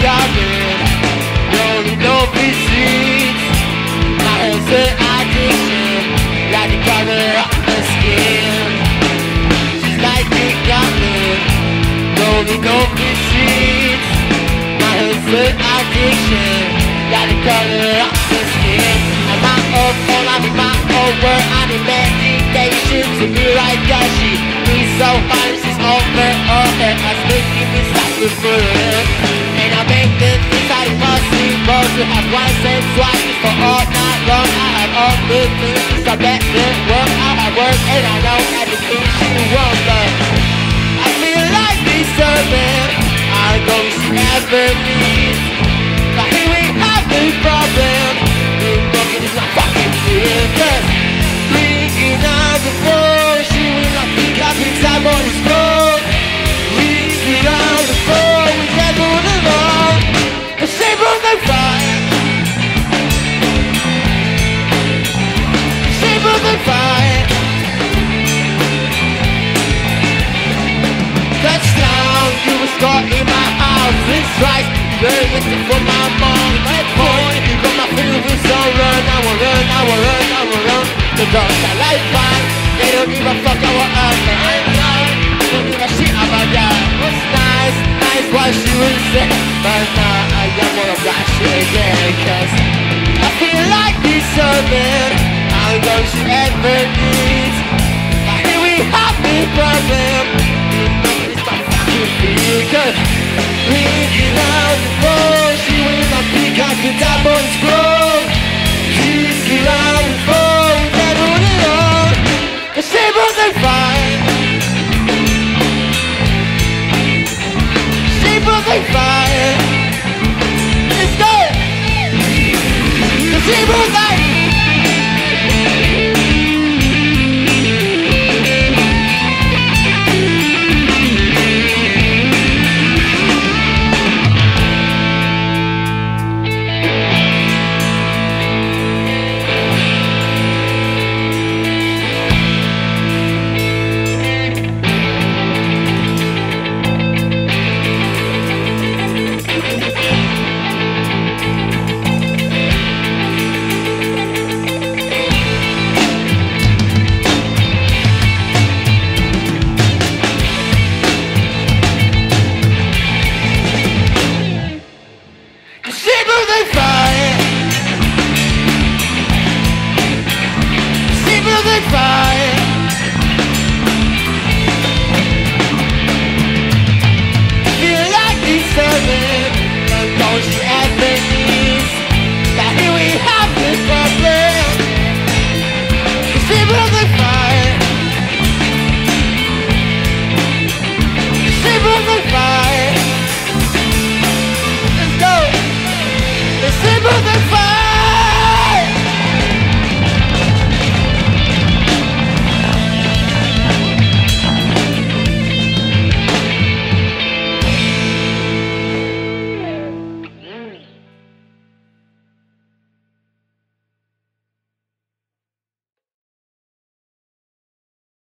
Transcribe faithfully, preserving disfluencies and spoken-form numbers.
addiction, got the color of the skin. I'm my own phone, I be my own word. I need meditation to be like that. She be so fine, she's over her head. I speak in this cycle for her, and I make them think I must be wrong to have one sense twice for all night long. I have all good things, it's a better world. I have work and I know everything she wants, but I feel like deserving. I don't see everything. For my mom, my boy, you got my feelings, so run, I will run, I will run, I will run. The girls I like mine, they don't give a fuck, I will earn, but I'm fine. They don't give a shit about that. What's nice, nice what she would say, but now I don't wanna watch shit again, cause I feel like deserving. I'm going to ever need. I hear we have a problem. You know it's my fucking feet, cause we get out the road. I could die on this road. He's alive and full. Dead on and on. The same ones I find. Same ones I find. Let's go. The same ones I